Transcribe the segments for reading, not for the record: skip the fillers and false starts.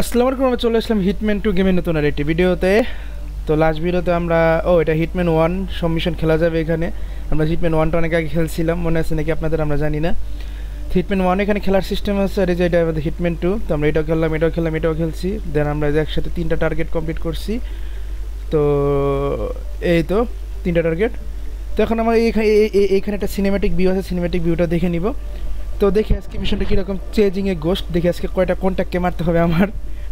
আসসালামু আলাইকুম, আমরা চলে আসলাম হিটম্যান 2 গেমের নতুন আরেকটি ভিডিওতে। তো লাস্ট ভিডিওতে আমরা এটা হিটম্যান 1 সম্মিশন খেলা যাবে। এখানে আমরা হিটম্যান 1টা অনেক আগে খেলছিলাম, মনে আছে নাকি আপনাদের? আমরা জানি না। হিটম্যান 1 এখানে খেলার সিস্টেম আছে, আর এই যে এটা আমাদের হিটম্যান 2। তো আমরা এটাও খেললাম, এটাও খেললাম, এটাও খেলছি। দেন আমরা একসাথে 3টা টার্গেট কমপ্লিট করছি। তো এই তো 3টা টার্গেট। তো এখন আমরা এইখানে একটা সিনেম্যাটিক ভিউ আছে, সিনেম্যাটিক ভিউটা দেখে নিব। তো দেখি আজকে মিশনটা কীরকম, চেজিং এ গোস্ট। দেখি আজকে কয়টা কন্ট্যাক্টকে মারতে হবে আমার,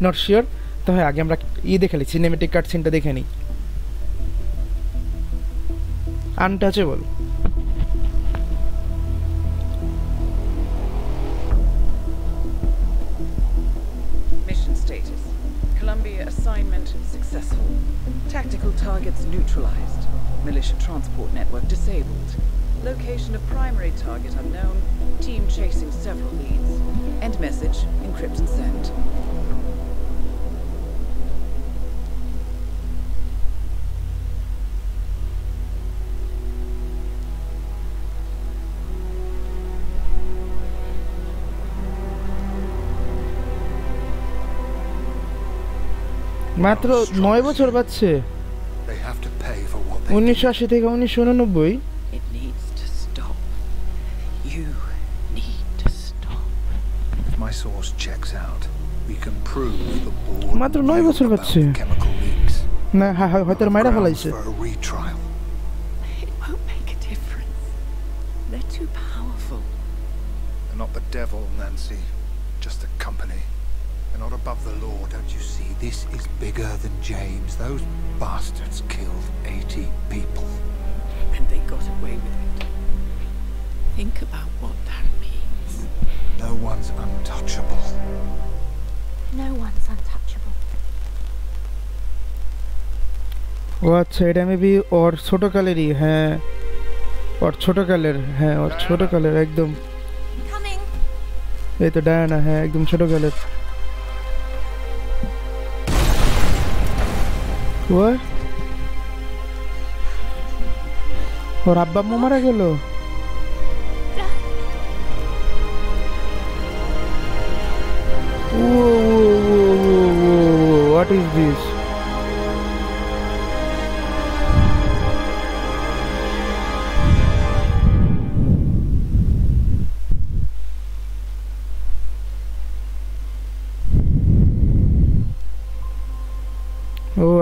নট শিওর। তো হ্যাঁ, আগে আমরা দেখে নিই সিনেমেটিক কাট সিনটা, দেখে নিই। Untouchable, mission status Colombia assignment successful, tactical targets neutralised, militia transport network disabled, location of primary target unknown, team chasing several leads, end message, encrypt and send. মাত্র 9 বছর বাচ্চা, 1980 থেকে 1990। My source checks out. We can prove the board. মাত্র 9 বছর বাচ্চা, chemical leaks. না হয়তো মাইরা ফলাইছে। It won't make a difference. They're too powerful. They're not the devil, Nancy. Just a company. They're not above the law, don't you see? This is bigger than James. Those bastards killed 80 people. And they got away with it. Think about what that means. No one's untouchable. No one's untouchable. What said maybe or choto kaleri hai aur choto kaler ekdom coming. Ye to Diana hai ekdom choto kaler. What? Aur abba ammu mara gelo. Whoa, what is this? Oh,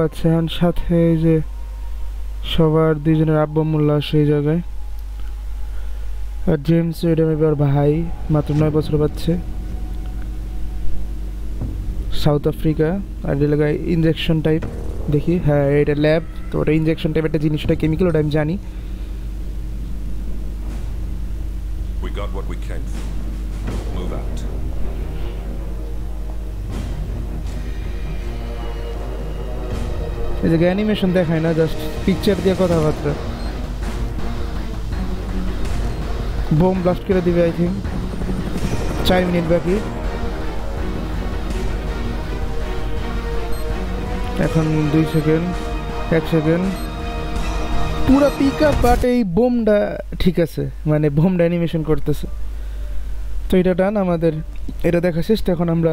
আচ্ছা, আর সাথে এই যে সবার দুইজনের আব্বা মোল্লা সেই জায়গায়, আর James এটা মেবি আর ভাই, মাত্র 9 বছর বাচ্চা, সাউথ আফ্রিকা। আর এই লাগায় ইনজেকশন টাইপ, দেখি। হ্যাঁ এটা ল্যাব, তো ওটা ইনজেকশন টাইপ একটা জিনিস, ওটা কেমিক্যাল, ওটা আমি জানি। We got what we came for. Move out. এই যে অ্যানিমেশন দেখায় না, জাস্ট পিকচার দিয়ে কথাবার্তা। বোম ব্লাস্ট করে দিবে আই থিংক, 4 মিনিট বাকি। এখন 2 সেকেন্ড, 1 সেকেন্ড, পুরো পিক আপ। বাট এই বোমটা ঠিক আছে, মানে বোমটা অ্যানিমেশন করতেছে। তো এটা ডান, আমাদের এটা দেখা শেষ। তো এখন আমরা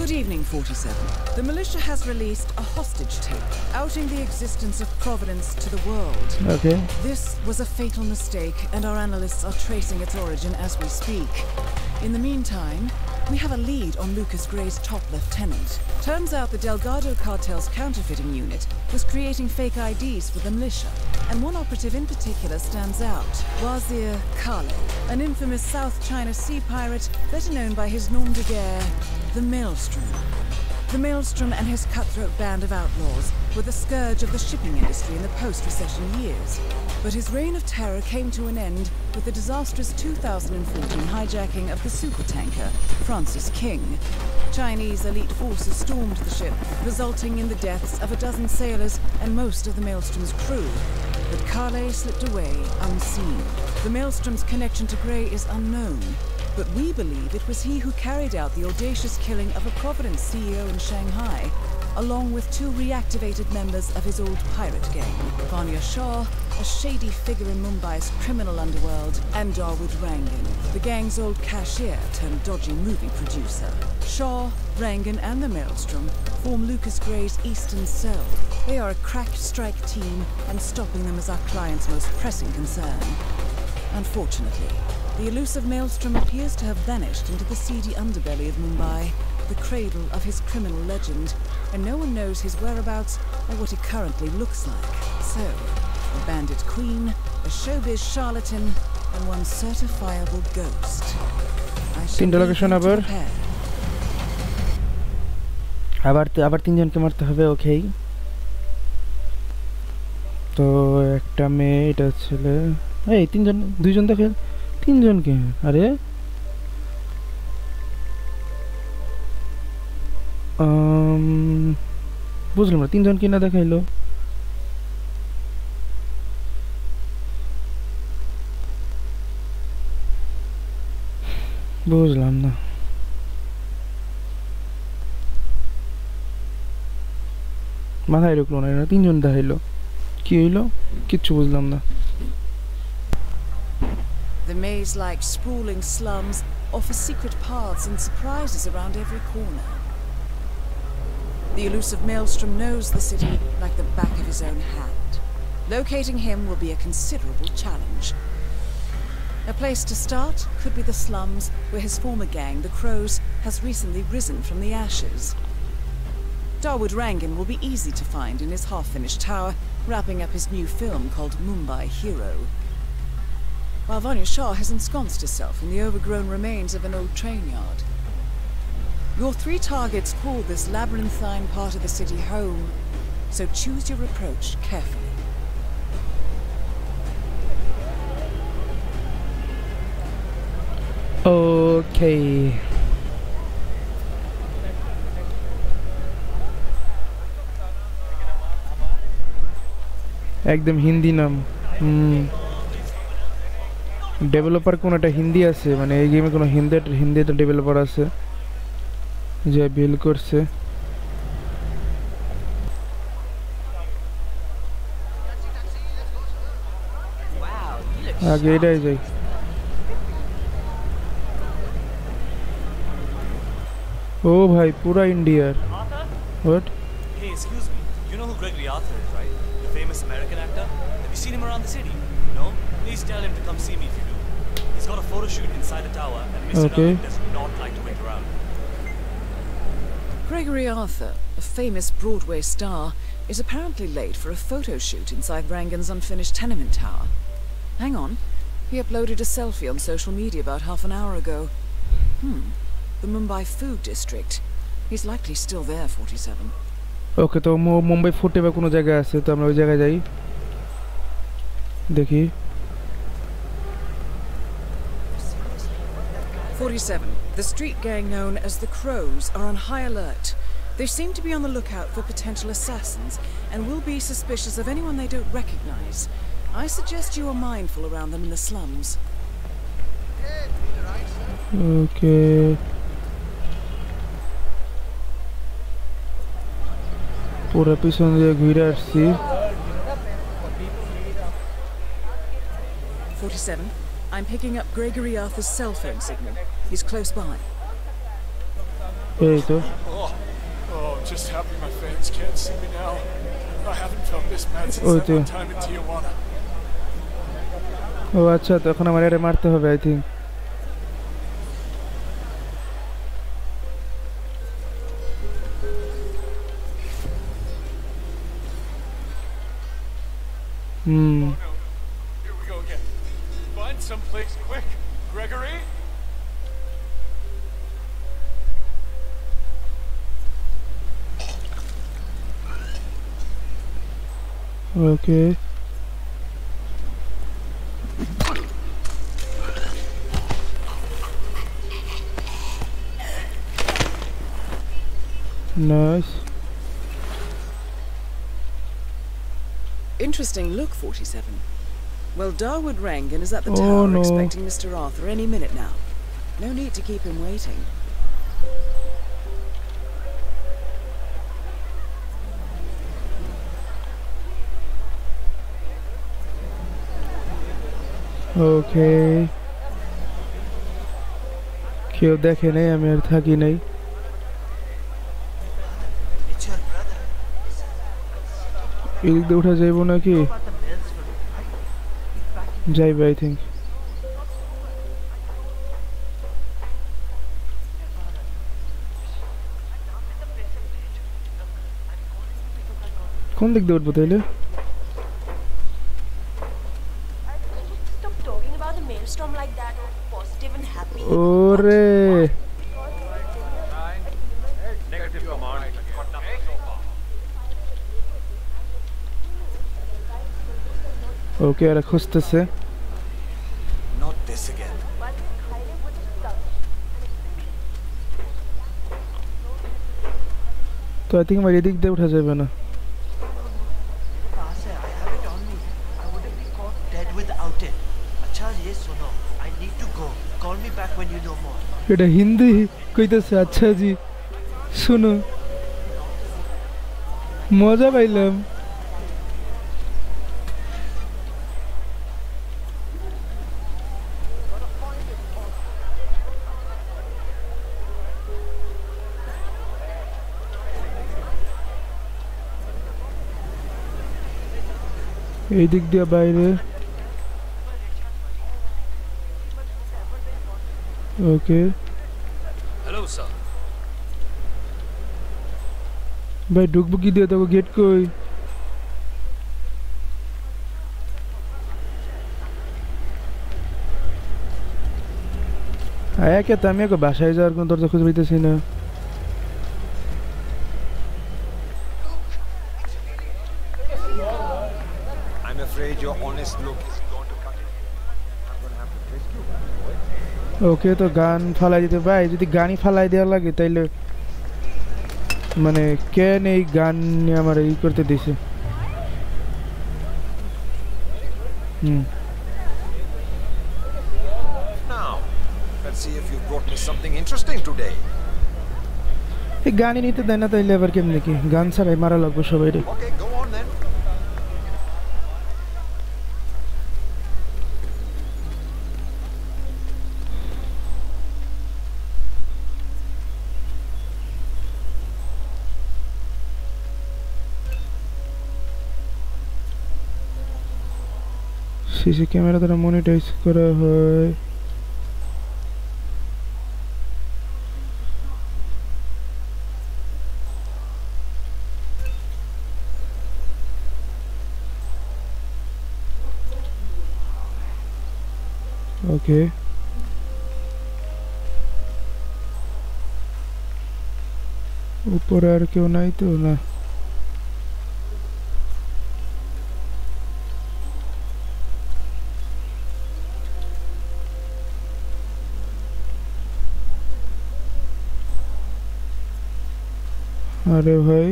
Good evening, 47. The militia has released a hostage tape outing the existence of Providence to the world. Okay. This was a fatal mistake, and our analysts are tracing its origin as we speak. In the meantime, we have a lead on Lucas Gray's top lieutenant. Turns out the Delgado cartel's counterfeiting unit was creating fake IDs for the militia, and one operative in particular stands out, Wazir Khaled, an infamous South China Sea pirate better known by his nom de guerre, the Maelstrom. The Maelstrom and his cutthroat band of outlaws were the scourge of the shipping industry in the post-recession years. But his reign of terror came to an end with the disastrous 2014 hijacking of the supertanker Francis King. Chinese elite forces stormed the ship, resulting in the deaths of a dozen sailors and most of the Maelstrom's crew. But Kale slipped away unseen. The Maelstrom's connection to Grey is unknown. But we believe it was he who carried out the audacious killing of a Providence CEO in Shanghai along with two reactivated members of his old pirate gang, Vanya Shah, a shady figure in Mumbai's criminal underworld, and Dawood Rangan, the gang's old cashier turned dodgy movie producer. Shah, Rangan and the Maelstrom form Lucas Gray's Eastern Cell. They are a crack strike team, and stopping them is our client's most pressing concern. Unfortunately, the elusive Maelstrom appears to have vanished into the seedy underbelly of Mumbai, the cradle of his criminal legend, and no one knows his whereabouts or what he currently looks like. So, a bandit queen, a showbiz charlatan, and one certifiable ghost. I should be prepared. আবার তিনজনকে মারতে হবে, ওকে। তো একটা মেয়ে, এটা ছেলে, এই তিনজন, দুইজন দেখে তিনজনকে, আরে বুঝলাম না তিনজনকে না দেখাইলো। বুঝলাম না। মাথায় ঢুকলো না, এরা তিনজন দেখাইলো, কি হইলো কিচ্ছু বুঝলাম না। The maze-like sprawling slums offer secret paths and surprises around every corner. The elusive Maelstrom knows the city like the back of his own hand. Locating him will be a considerable challenge. A place to start could be the slums where his former gang, the Crows, has recently risen from the ashes. Dawood Rangan will be easy to find in his half-finished tower, wrapping up his new film called Mumbai Hero. While Vanya Shah has ensconced herself in the overgrown remains of an old train yard. Your three targets call this labyrinthine part of the city home, so choose your approach carefully. Okay. একদম হিন্দি নাম। Developer কোন একটা হিন্দি আছে, মানে এই গেমে কোনো হিন্দি একটা ডেভেলপার আছে। जय बिल्कुल से आगे रह जाए ओ भाई पूरा India what hey excuse me you know who Gregory Arthur is right the famous American actor have you seen him around the city no please tell him to come see me if you do he is got a photo shoot inside the tower and mister does not like to wait around Gregory Arthur, a famous Broadway star, is apparently late for a photo shoot inside Rangan's unfinished tenement tower. Hang on, he uploaded a selfie on social media about half an hour ago. The Mumbai food district. He's likely still there, 47. Okay, so Mumbai food district kono jaga ache, to amra oi jagay jai. Dekhi. 47. The street gang known as the Crows are on high alert. They seem to be on the lookout for potential assassins and will be suspicious of anyone they don't recognize. I suggest you are mindful around them in the slums. Okay. Pura pishon je ghire aschi. 47. I'm picking up Gregory Arthur's cell phone signal. He's close by. Hey, too. Oh, just happy my fans can't see me now. I haven't felt this bad since that time in Tijuana. Oh, acha, to ekhon amare marte hobe, I think. Someplace quick, Gregory. Okay. Nice. Interesting look, 47. Well, Dawood Rangan is at the tower expecting Mr. Arthur any minute now. No need to keep him waiting. ওকে কেউ দেখে নাই আমি আর থাকি নাই ইল দিয়ে উঠা যাইবো নাকি যাইবে আই থিংক কোন দিক দিয়ে উঠবো তাইলে Ore Okay, ara khostese Not this again. So I think my edik de utha jabe na এটা হিন্দি কইতাছে আচ্ছা জি শুনো মজা পাইলাম এই দিক দিয়ে বাইরে Okay. Hello, sir. By Dugbu ki diya tha ko gate koi. Aya kya tamya ko bashay jar kon tor kuch bhi tasi na. I'm afraid your honest look is going to cut it. I'm going to have to rescue you. Okay, so গান ফালাই দিতে ভাই যদি গানই ফালাই দেয়া লাগে তাইলে মানে কেন এই গান নিয়ে আমারে ই করতে দিছে Now, let's see if you brought me something interesting today. এই গান নিতে দেন না তাইলে আবার কেমনে কি গান ছাড়াই মারা লাগবে সবাইরে Okay, go on then. This is camera that I monetize kara hoy Okay upor ar keu nai to na अरे भाई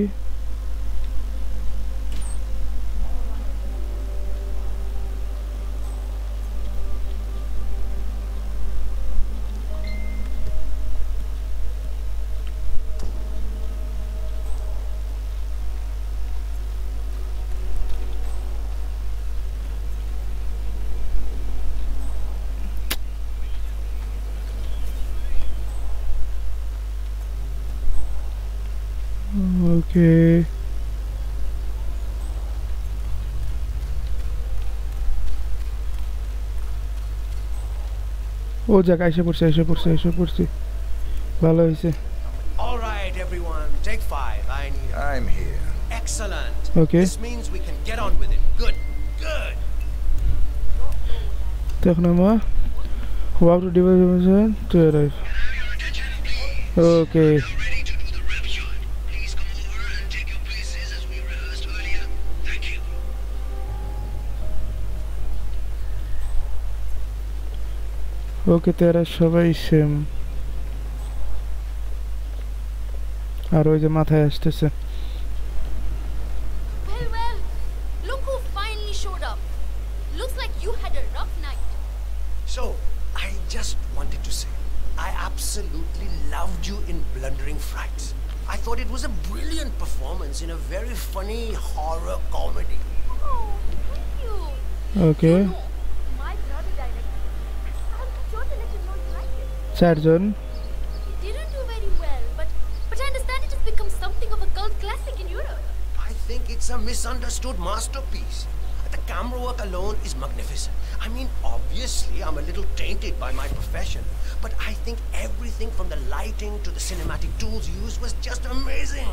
Okay. Oh, Jack, I should pursue. Hello, he said. All right, everyone, take five. I'm here. Excellent. Okay. This means we can get on with it. Good. Technoma. How to develop to arrive. Okay. Okay, tera shabai same. Aro je mathay ashteche. Well, look who finally showed up. Looks like you had a rough night. So, I just wanted to say, I absolutely loved you in Blundering Frights. I thought it was a brilliant performance in a very funny horror comedy. Oh, thank you. Okay. You know, my brother directed 4. It didn't do very well, but I understand it has become something of a cult classic in Europe. I think it's a misunderstood masterpiece. The camera work alone is magnificent. I mean, obviously, I'm a little tainted by my profession, but I think everything from the lighting to the cinematic tools used was just amazing.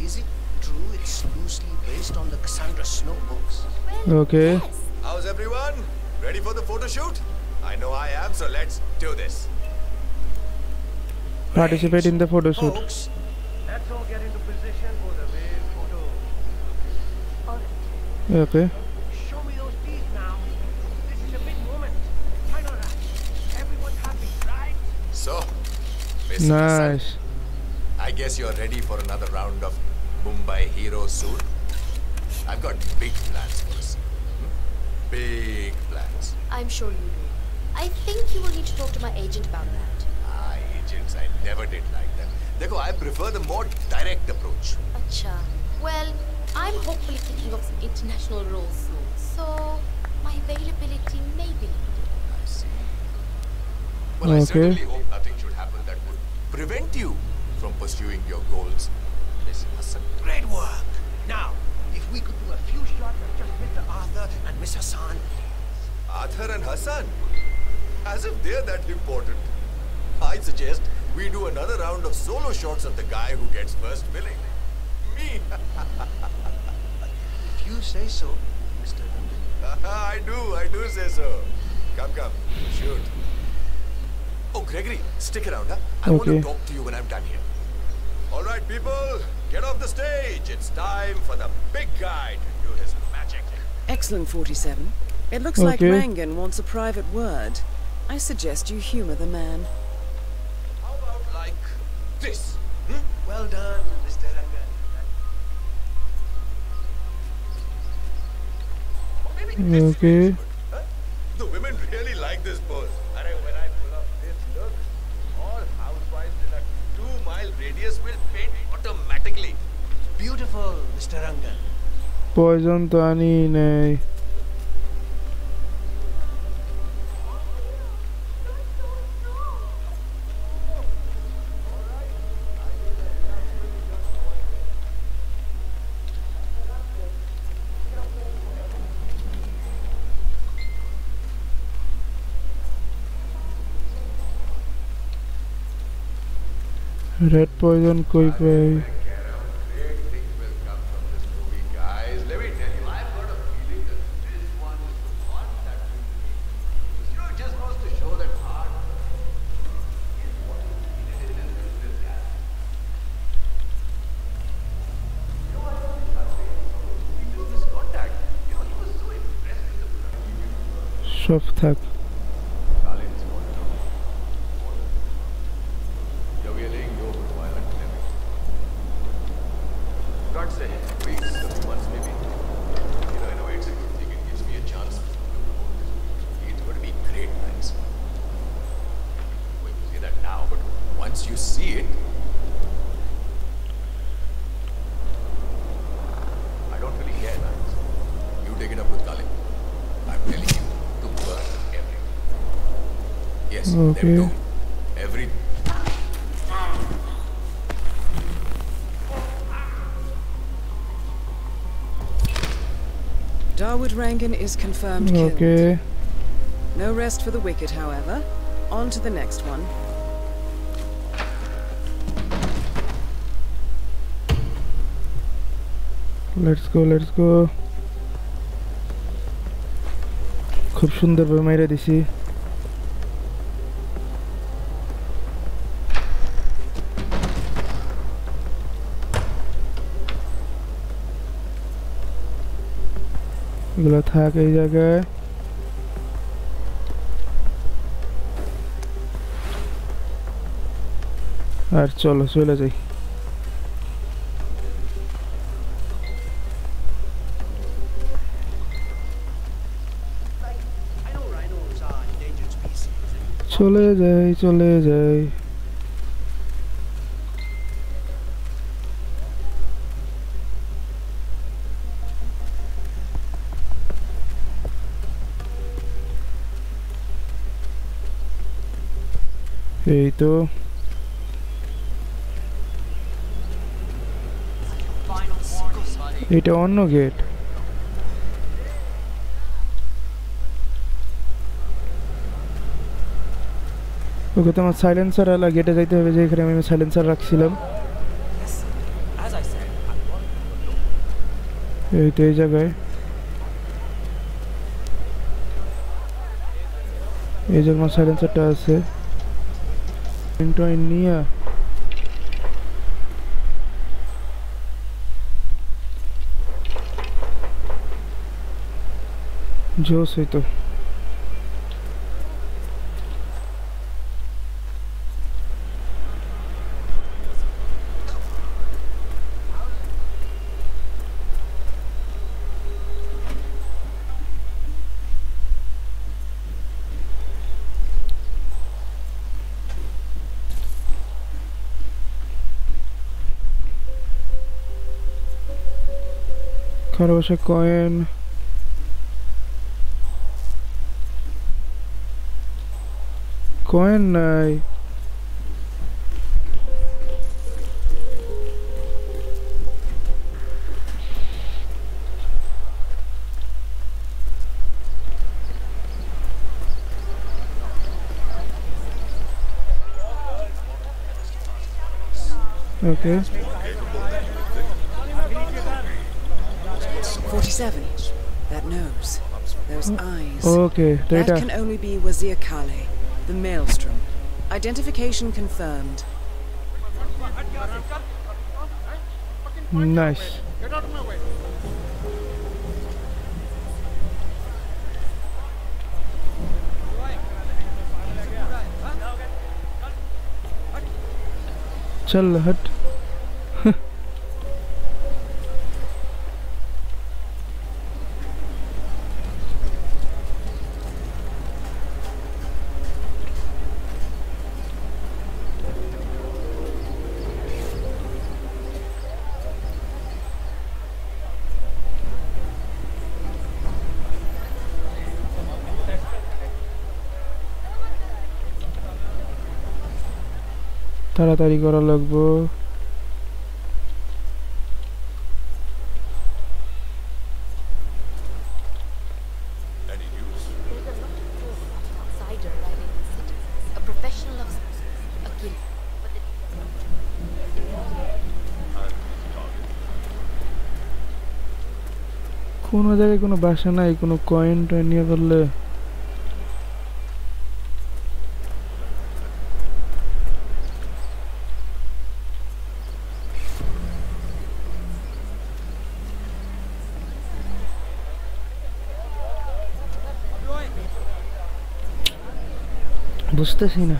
Is it true it's loosely based on the Cassandra Snow books? Okay. Yes. How's everyone? Ready for the photo shoot? I know I am, so let's do this. Participate in the photo shoot. Folks, let's all get into position for the wave photo. All right. Okay. Show me those teeth now. This is a big moment. I know that. Everyone's happy, right? So, Mr. Nice. Sun, I guess you're ready for another round of Mumbai Hero soon. I've got big plans for us. Big plans. I'm sure you do. I think you will need to talk to my agent about that. Ah, agents, I never did like them. Dekho, I prefer the more direct approach. Acha. Well, I'm hopefully thinking of some international roles soon. So, my availability may be limited. I see. Well, okay. I certainly hope nothing should happen that would prevent you from pursuing your goals. This is great work. Now, if we could do a few shots of just Mr. Arthur and Miss Hassan. Arthur and Hassan? As if they're that important. I suggest we do another round of solo shots of the guy who gets first billing. Me! If you say so, Mr. London. I do say so. Come, shoot. Oh, Gregory, stick around, huh? I want to talk to you when I'm done here. Alright, people, get off the stage. It's time for the big guy to do his magic. Excellent, 47. It looks like Rangan wants a private word. I suggest you humor the man. How about like this? Hmm? Well done, Mr. Rangan. Or maybe this is good, huh? The women really like this pose. When I pull up this look, all housewives in a 2-mile radius will faint automatically. It's beautiful, Mr. Rangan. Poison Tani Nay. Red poison koi pe. Shoftak. Okay. Every Dawood Rangan is confirmed killed. Okay. No rest for the wicked, however. On to the next one. Let's go. खूब सुंदर बनाया दिसी. था कई जगह और चलो चले जाए चले जाए এই তো এটা অন্য গেট। ওকে তো আমার সাইলেন্সার আলা গেটে যাইতে হবে, যে এখানে আমি সাইলেন্সার রাখছিলাম। এই তো এই জায়গায়, এই যে আমার সাইলেন্সারটা আছে নিয়ে। জোস হইতো খরবসে কয়েন। কয়েন নাই, ওকে 47. That nose, those eyes. Okay, that can only be Wazir Khaled, the Maelstrom. Identification confirmed. Nice. Get out of my way. Chal hat. তাড়াতাড়ি করা লাগবো। কোনো জায়গায় কোনো বাসা নাই, কোনো কয়েন টয়েন নিয়ে করলে বুঝতেছি না।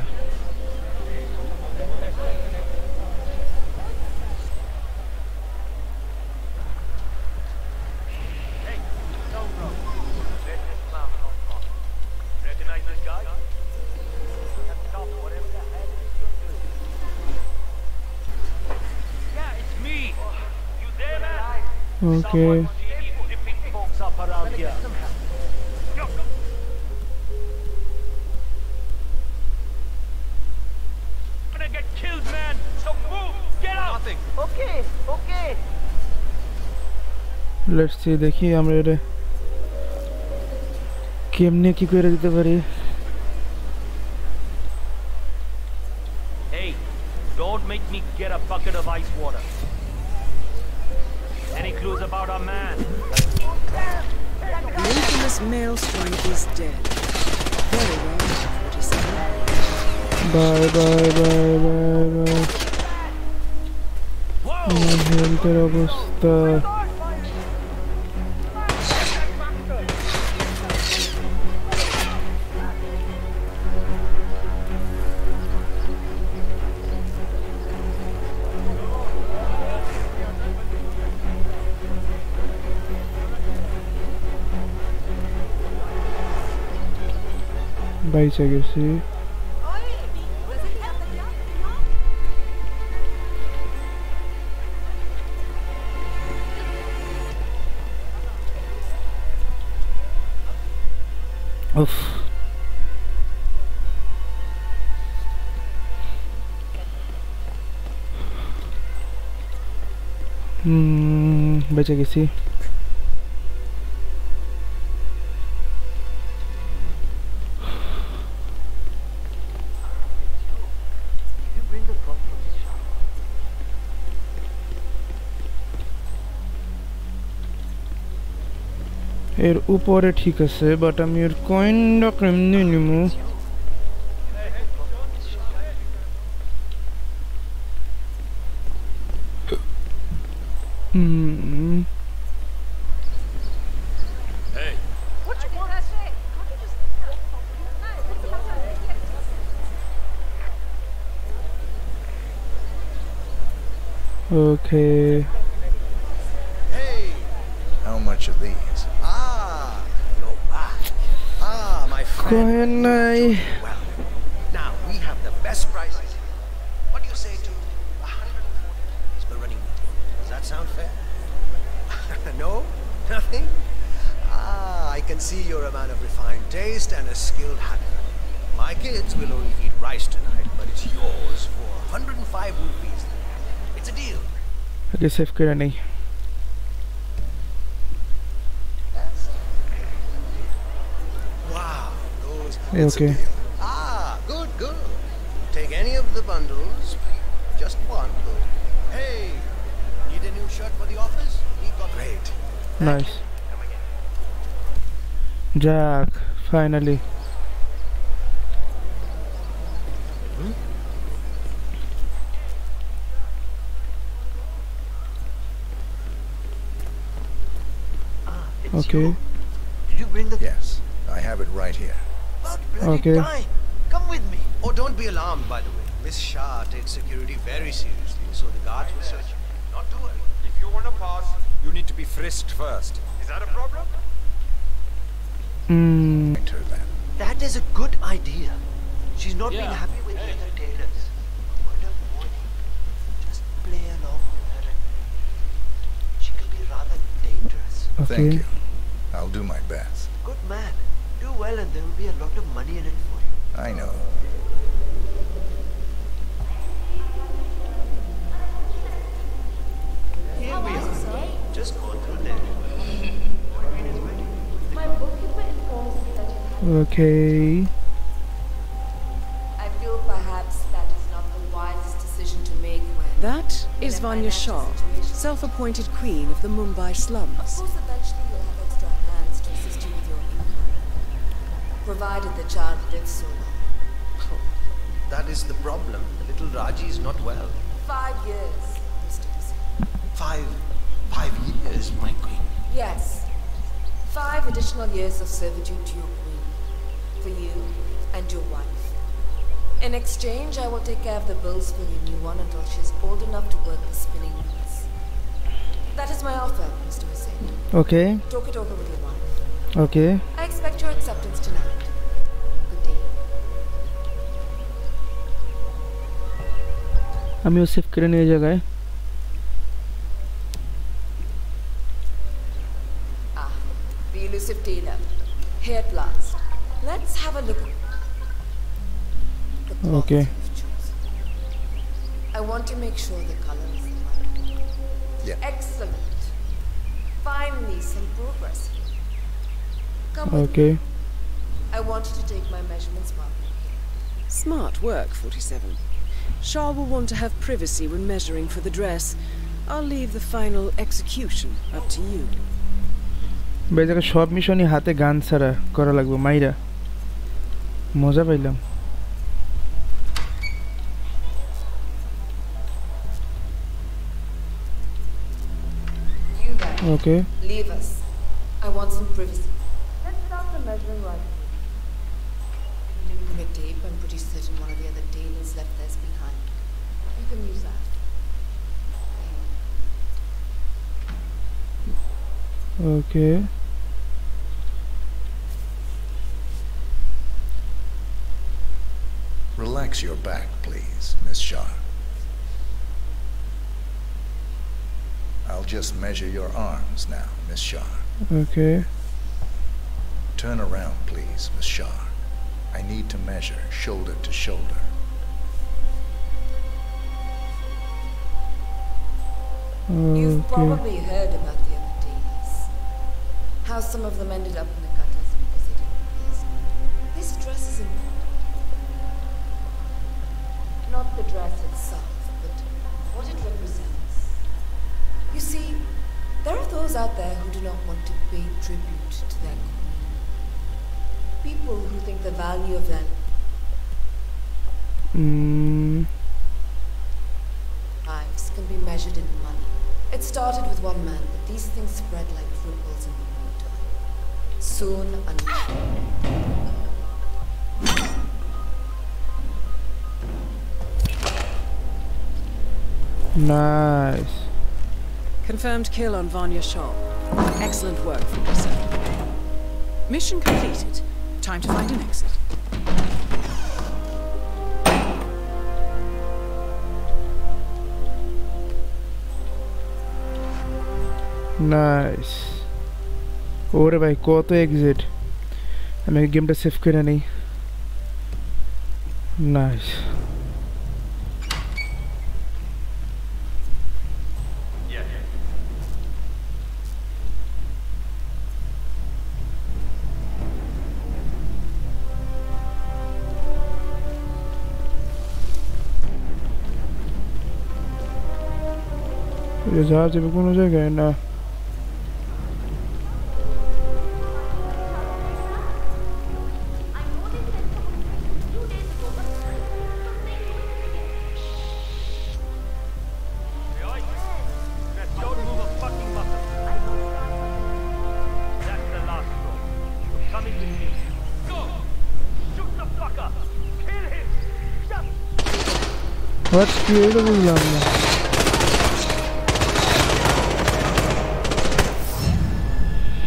ওকে লেটস সি, দেখি আমরা এটা কেমনে কি করে দিতে পারি। Hey don't make me get a bucket of ice water. Any clues about our man? This Maelstrom is dead. Very well. Bye bye bye bye bye. হেলথের অবস্থা বাইচে গেছি। बचे किसी এর উপরে ঠিক আছে বাট আমি এর কয়েনটা কেমনে নিমু Okay. Hey, how much of these? My friend. Well, now we have the best prices. What do you say to 140 rupees per running meter? Does that sound fair? No, nothing. I can see you're a man of refined taste and a skilled hacker. My kids will only eat rice tonight, but it's yours for 105 rupees. It's a deal. Okay, safe kidding. Okay. Good, good. Take any of the bundles. Just one. Good. Hey, need a new shirt for the office? We got great. Nice. Jack, finally. Okay. Did you bring the? Yes, I have it right here. Okay. Come with me. Oh, don't be alarmed, by the way. Miss Shah takes security very seriously, so the guard will search you. Not to worry. If you want to pass, you need to be frisked first. Is that a problem? That is a good idea. She's not been happy with the other tailors. Just play along with her. She can be rather dangerous. Okay. Thank you. I'll do my best. Good man. Do well and there will be a lot of money in it for you. I know. Here we are. Just go through there. My bookkeeper informs me that you have. Okay. I feel perhaps that is not the wisest decision to make when... That is Vanya Shah, self-appointed queen of the Mumbai slums. Of course, eventually you'll have extra hands to assist you with your provided the child lives so long. That is the problem. The little Raji is not well. 5 years, Mr. Dixon. Five years, my queen. Yes. 5 additional years of servitude to your queen. For you and your wife. In exchange, I will take care of the bills for your new one until she is old enough to work the spinning wheels. That is my offer, Mr. Hussain. Okay. Talk it over with your wife. Okay. I expect your acceptance tonight. Good day. I'm Yusuf Kiran ye jagah hai. Ah, the elusive tailor. Here at last. Let's have a look at the okay. You've chosen. I want to make sure the color is right. Yeah. Excellent. Finally, some progress. Okay. I want you to take my measurements, Mark. Smart work, 47. Shah will want to have privacy when measuring for the dress. I'll leave the final execution up to you. Bejaka shob mishoni hate gan sara kora lagbo Maira. Moja pailam. You guys. Okay. Leave us. I want some privacy. Measuring right. Living with tape, I'm pretty certain one of the other tailors left theirs behind. You can use that. Okay. Relax your back, please, Miss Shah. I'll just measure your arms now, Miss Shah. Okay. Turn around, please, Miss Shah. I need to measure shoulder to shoulder. You've probably heard about the other days. How some of them ended up in the gutters because they didn't exist. This dress is important. Not the dress itself, but what it represents. You see, there are those out there who do not want to pay tribute to their queen. People who think the value of their... lives can be measured in money. It started with one man, but these things spread like ripples in the water. Soon, Nice. Confirmed kill on Vanya Shah. Excellent work from yourself. Mission completed. Time to find an exit. Nice. Ore bhai koto exit. And I game ta save kora nei. Nice. Jahaz pe kono jagah na. What's beautiful, young man.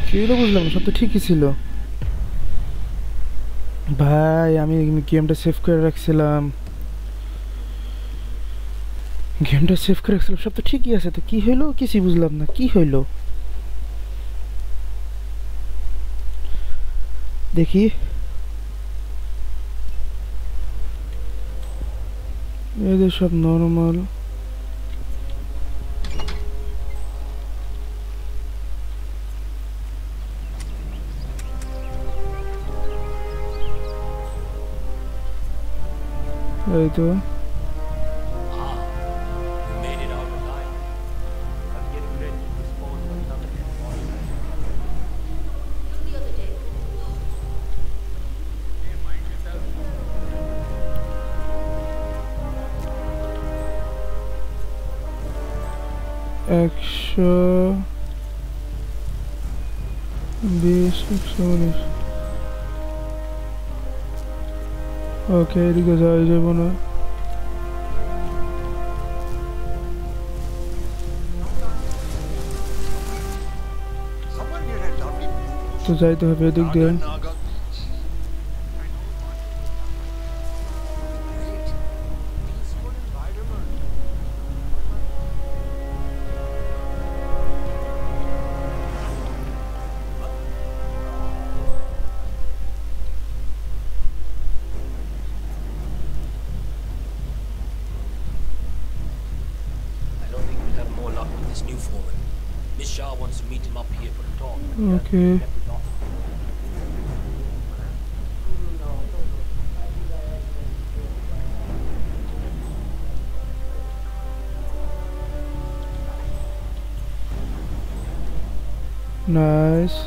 Kilo bujlam sob to thik I chilo bhai ami game ta save kore rakhchilam sob to thik I ache to ki holo kichu bujlam na ki holo dekhi eder sob normal to extra basic. Okay, because I just wanna. So I to have a dig there. Okay. Nice. Nice.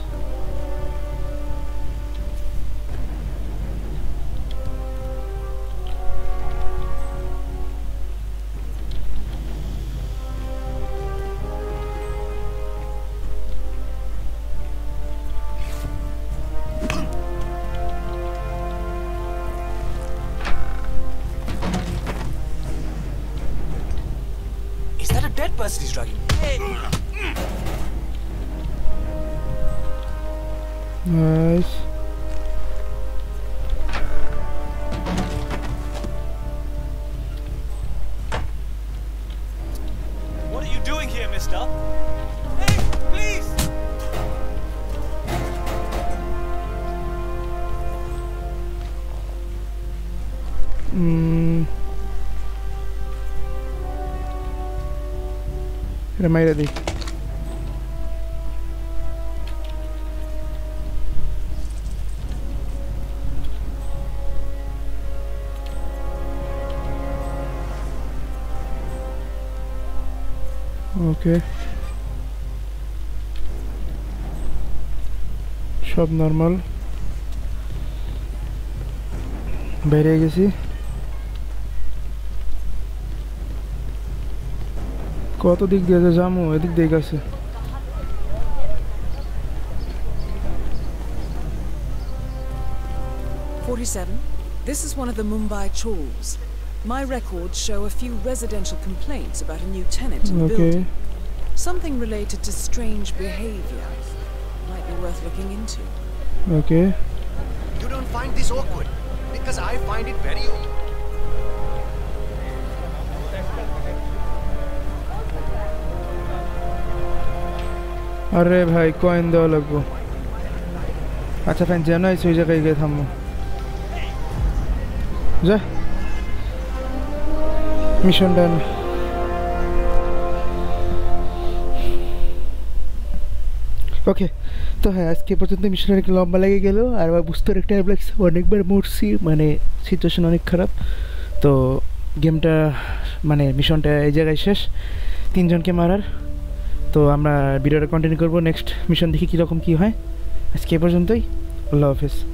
What are you doing here, mister? Hey, please. Could have made it the... Okay. Shop normal. Better you see. কত দিক দিয়ে যামু এদিক দিয়ে গেছে This is one of the Mumbai chores. My records show a few residential complaints about a new tenant in the building. Something related to strange behavior. Might be worth looking into. Okay. You don't find this awkward because I find it very awkward. अरे भाई coin दो लगो अच्छा fan जाना इस वजह कहीं गए हम जा मिशन डन ओके तो है आज के पर्यंत मिशन एक लंबा लगे गेलो আর বুস্টার একটা ব্ল্যাকস অনেকবার মরছি মানে সিচুয়েশন অনেক খারাপ তো গেমটা মানে মিশনটা এই জায়গায় শেষ তিনজনকে মারার তো আমরা ভিডিওটা কন্টিনিউ করব নেক্সট মিশন দেখি কি রকম কি হয় আজকে পর্যন্তই আল্লাহ হাফেজ